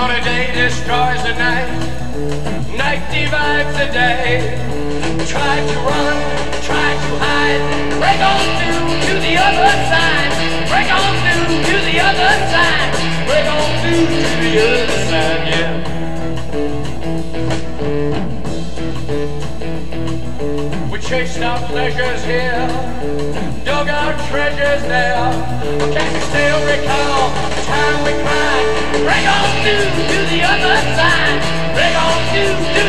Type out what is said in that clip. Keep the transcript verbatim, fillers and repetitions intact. Stormy day destroys the night, night divides the day. Try to run, try to hide, break on through to the other side. Break on through to the other side. Break on through to the other side, yeah. We chased our pleasures here, dug our treasures there. Can you still recall the time we cried? Break on through to the other side. Break on through.